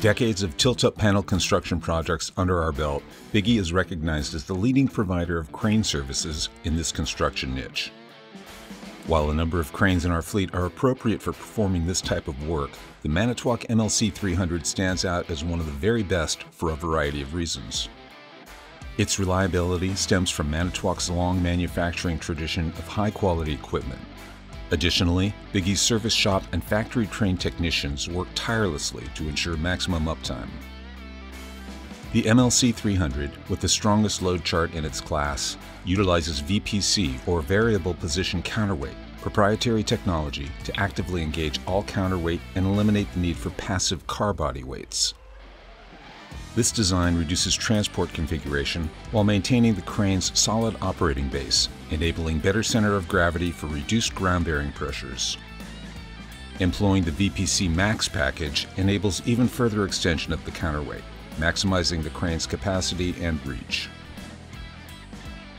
Decades of tilt-up panel construction projects under our belt, Bigge is recognized as the leading provider of crane services in this construction niche. While a number of cranes in our fleet are appropriate for performing this type of work, the Manitowoc MLC300 stands out as one of the very best for a variety of reasons. Its reliability stems from Manitowoc's long manufacturing tradition of high-quality equipment. Additionally, Bigge's service shop and factory-trained technicians work tirelessly to ensure maximum uptime. The MLC300, with the strongest load chart in its class, utilizes VPC, or Variable Position Counterweight, proprietary technology to actively engage all counterweight and eliminate the need for passive car body weights. This design reduces transport configuration while maintaining the crane's solid operating base, enabling better center of gravity for reduced ground bearing pressures. Employing the VPC Max package enables even further extension of the counterweight, maximizing the crane's capacity and reach.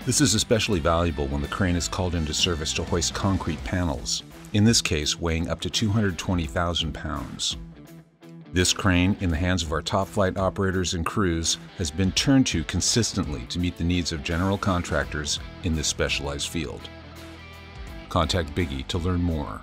This is especially valuable when the crane is called into service to hoist concrete panels, in this case weighing up to 220,000 pounds. This crane, in the hands of our top-flight operators and crews, has been turned to consistently to meet the needs of general contractors in this specialized field. Contact Bigge to learn more.